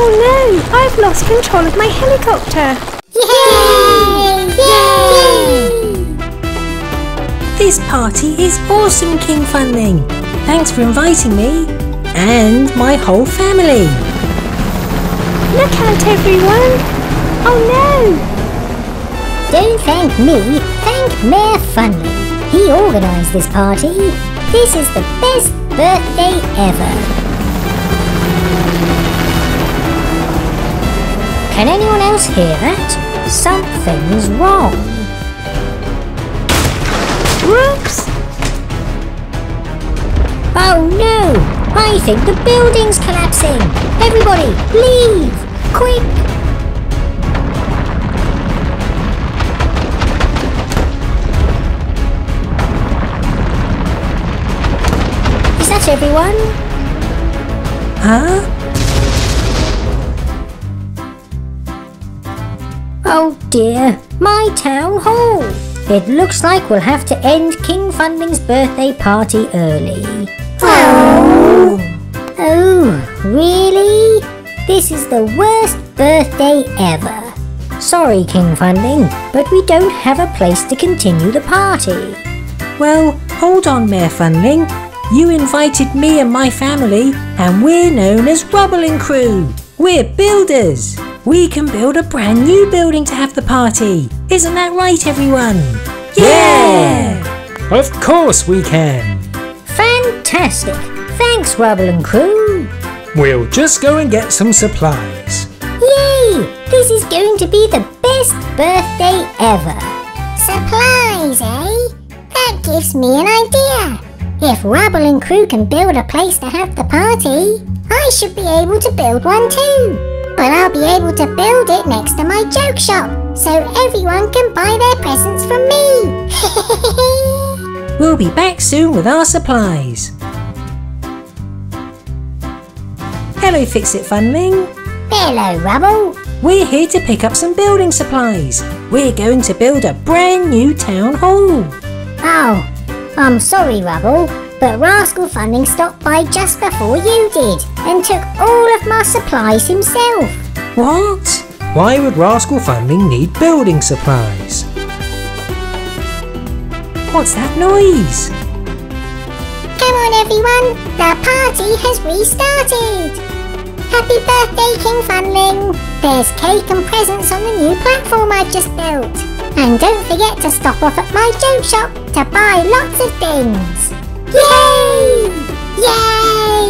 Oh no! I've lost control of my helicopter! Yay! Yay! Yay! This party is awesome, King Funling! Thanks for inviting me and my whole family! Look out, everyone! Oh no! Don't thank me, thank Mayor Funling. He organised this party. This is the best birthday ever! Can anyone else hear that? Something's wrong. Whoops! Oh no! I think the building's collapsing! Everybody, leave! Quick! Is that everyone? Huh? Oh dear, my town hall! It looks like we'll have to end King Funling's birthday party early. Oh! Oh, really? This is the worst birthday ever. Sorry, King Funling, but we don't have a place to continue the party. Well, hold on, Mayor Funling. You invited me and my family, and we're known as Rubble and Crew. We're builders. We can build a brand new building to have the party. Isn't that right, everyone? Yeah! Of course we can. Fantastic. Thanks, Rubble and Crew. We'll just go and get some supplies. Yay! This is going to be the best birthday ever. Supplies, eh? That gives me an idea. If Rubble and Crew can build a place to have the party, I should be able to build one too. But I'll be able to build it next to my joke shop, so everyone can buy their presents from me. We'll be back soon with our supplies. Hello, Fix-It Funling. Hello, Rubble. We're here to pick up some building supplies. We're going to build a brand new town hall. Oh, I'm sorry, Rubble. But Rascal Funling stopped by just before you did and took all of my supplies himself. What? Why would Rascal Funling need building supplies? What's that noise? Come on everyone, the party has restarted. Happy birthday, King Funling. There's cake and presents on the new platform I've just built. And don't forget to stop off at my joke shop to buy lots of things. Yay! Yay!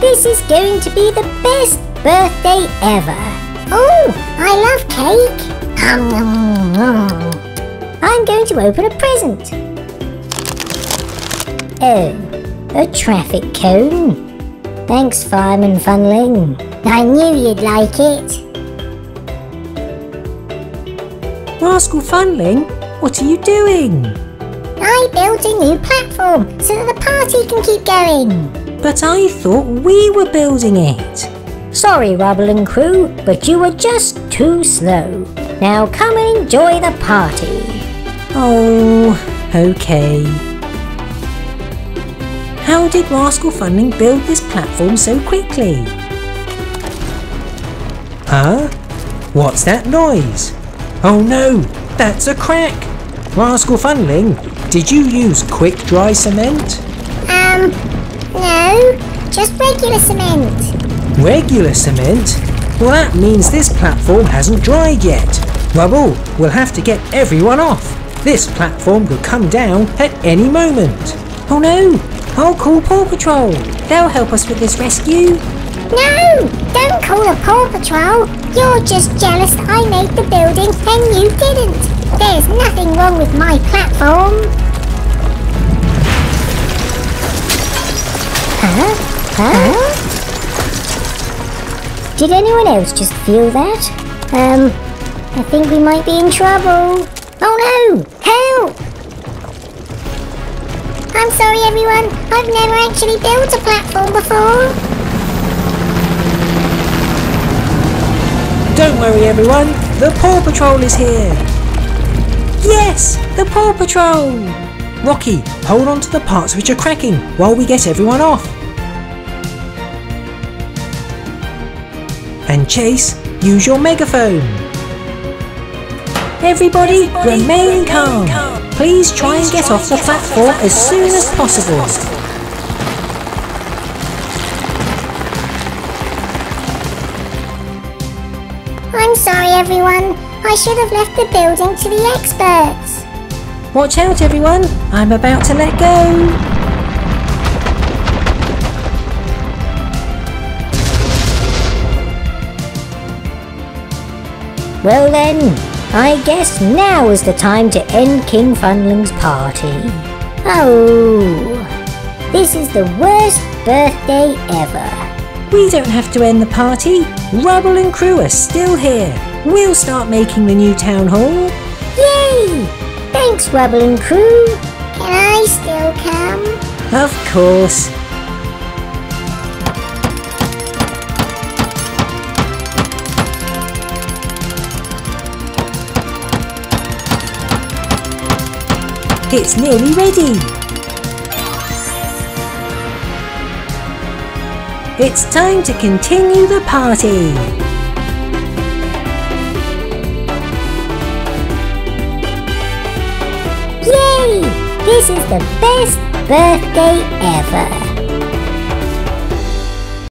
This is going to be the best birthday ever. Oh, I love cake. I'm going to open a present. Oh, a traffic cone. Thanks, Fireman Funling. I knew you'd like it. Rascal Funling, what are you doing? I built a new platform so that the party can keep going. But I thought we were building it. Sorry, Rubble and Crew, but you were just too slow. Now come and enjoy the party. Oh, okay. How did Rascal Funling build this platform so quickly? Huh? What's that noise? Oh no, that's a crack. Rascal Funling, did you use quick dry cement? No, just regular cement. Regular cement? Well, that means this platform hasn't dried yet. Rubble, we'll have to get everyone off. This platform could come down at any moment. Oh no, I'll call Paw Patrol. They'll help us with this rescue. No, don't call a Paw Patrol. You're just jealous that I made the building and you didn't. There's nothing wrong with my platform. Huh? Huh? Did anyone else just feel that? I think we might be in trouble. Oh no! Help! I'm sorry everyone, I've never actually built a platform before. Don't worry everyone, the Paw Patrol is here. Yes! The Paw Patrol! Rocky, hold on to the parts which are cracking while we get everyone off. And Chase, use your megaphone. Everybody remain calm. Please try and get off the platform as soon as possible. I'm sorry everyone, I should have left the building to the experts. Watch out everyone, I'm about to let go. Well then, I guess now is the time to end King Funling's party. Oh, this is the worst birthday ever. We don't have to end the party. Rubble and Crew are still here. We'll start making the new town hall. Yay! Thanks, Rubble and Crew. Can I still come? Of course. It's nearly ready. It's time to continue the party! Yay! This is the best birthday ever!